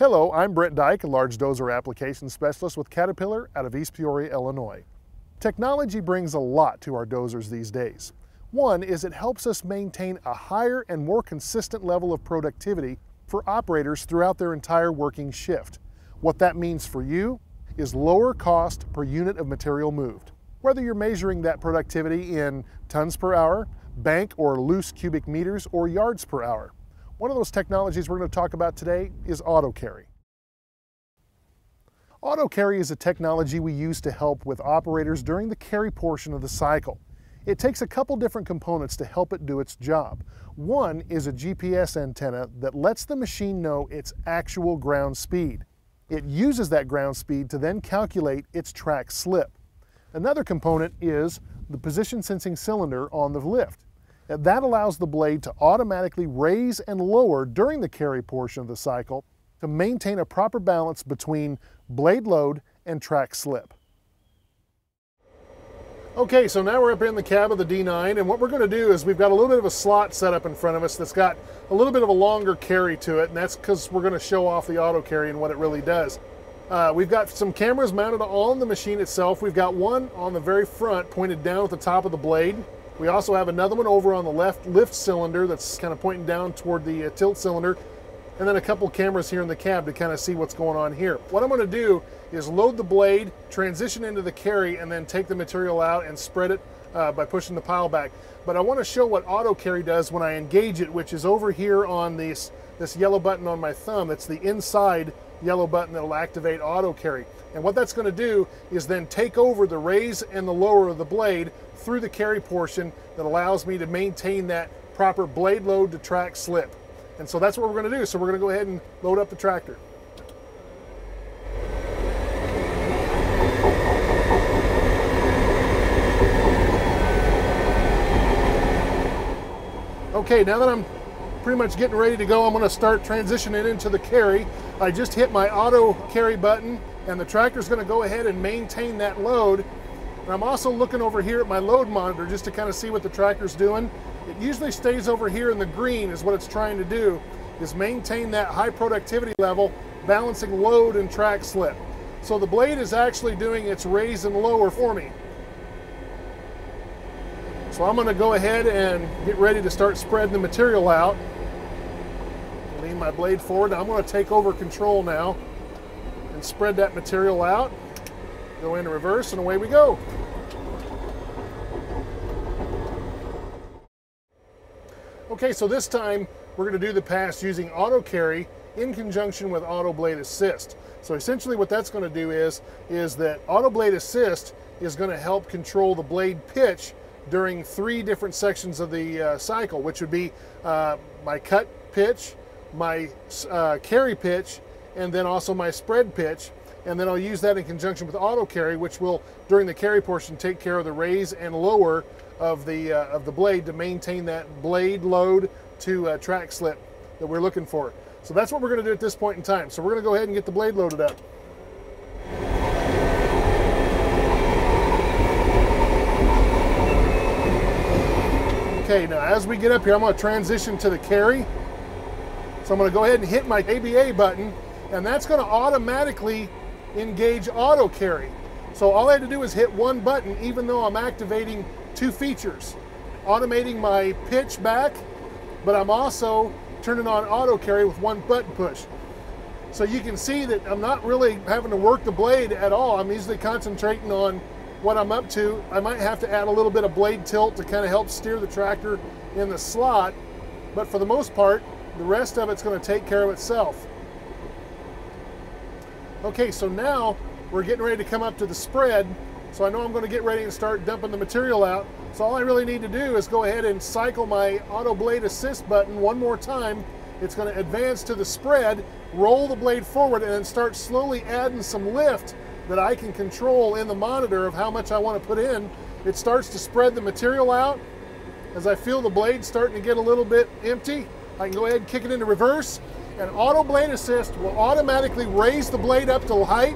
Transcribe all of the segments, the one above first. Hello, I'm Brett Dyke, a large dozer application specialist with Caterpillar out of East Peoria, Illinois. Technology brings a lot to our dozers these days. One is it helps us maintain a higher and more consistent level of productivity for operators throughout their entire working shift. What that means for you is lower cost per unit of material moved. Whether you're measuring that productivity in tons per hour, bank or loose cubic meters, or yards per hour. One of those technologies we're going to talk about today is AutoCarry. AutoCarry is a technology we use to help with operators during the carry portion of the cycle. It takes a couple different components to help it do its job. One is a GPS antenna that lets the machine know its actual ground speed. It uses that ground speed to then calculate its track slip. Another component is the position sensing cylinder on the lift. That allows the blade to automatically raise and lower during the carry portion of the cycle to maintain a proper balance between blade load and track slip. Okay, so now we're up in the cab of the D9, and what we're going to do is we've got a little bit of a slot set up in front of us that's got a little bit of a longer carry to it, and that's because we're going to show off the AutoCarry and what it really does. We've got some cameras mounted on the machine itself. We've got one on the very front pointed down at the top of the blade. We also have another one over on the left lift cylinder that's kind of pointing down toward the tilt cylinder. And then a couple cameras here in the cab to kind of see what's going on here. What I'm going to do is load the blade, transition into the carry, and then take the material out and spread it by pushing the pile back. But I want to show what AutoCarry does when I engage it, which is over here on this yellow button on my thumb. It's the inside yellow button that will activate AutoCarry. And what that's going to do is then take over the raise and the lower of the blade through the carry portion that allows me to maintain that proper blade load to track slip. And so that's what we're going to do. So we're going to go ahead and load up the tractor. Okay, now that I'm pretty much getting ready to go, I'm going to start transitioning into the carry. I just hit my AutoCarry button, and the tractor's going to go ahead and maintain that load. And I'm also looking over here at my load monitor just to kind of see what the tractor's doing. It usually stays over here in the green is what it's trying to do, is maintain that high productivity level, balancing load and track slip. So the blade is actually doing its raise and lower for me. So I'm going to go ahead and get ready to start spreading the material out. Lean my blade forward. I'm going to take over control now and spread that material out. Go into reverse, and away we go. Okay, so this time we're going to do the pass using AutoCarry in conjunction with Auto Blade Assist. So essentially what that's going to do is that Auto Blade Assist is going to help control the blade pitch during three different sections of the cycle, which would be my cut pitch, my carry pitch, and then also my spread pitch. And then I'll use that in conjunction with AutoCarry, which will, during the carry portion, take care of the raise and lower of the blade to maintain that blade load to track slip that we're looking for. So that's what we're going to do at this point in time. So we're going to go ahead and get the blade loaded up. Okay, now as we get up here, I'm going to transition to the carry. So I'm going to go ahead and hit my ABA button, and that's going to automatically engage AutoCarry. So all I had to do is hit one button, even though I'm activating two features. Automating my pitch back, but I'm also turning on AutoCarry with one button push. So you can see that I'm not really having to work the blade at all. I'm usually concentrating on what I'm up to. I might have to add a little bit of blade tilt to kind of help steer the tractor in the slot, but for the most part, the rest of it's going to take care of itself. Okay, so now we're getting ready to come up to the spread, so I know I'm going to get ready and start dumping the material out. So all I really need to do is go ahead and cycle my Auto Blade Assist button one more time. It's going to advance to the spread, roll the blade forward, and then start slowly adding some lift that I can control in the monitor of how much I want to put in. It starts to spread the material out. As I feel the blade starting to get a little bit empty, I can go ahead and kick it into reverse. And Auto Blade Assist will automatically raise the blade up to height,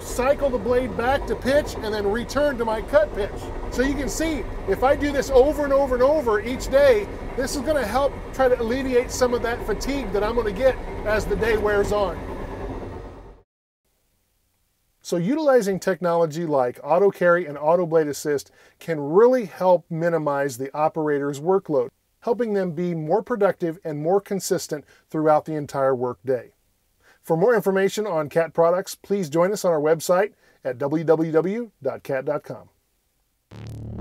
cycle the blade back to pitch, and then return to my cut pitch. So you can see, if I do this over and over and over each day, this is going to help try to alleviate some of that fatigue that I'm going to get as the day wears on. So utilizing technology like AutoCarry and AutoBlade Assist can really help minimize the operator's workload, helping them be more productive and more consistent throughout the entire workday. For more information on Cat products, please join us on our website at www.cat.com.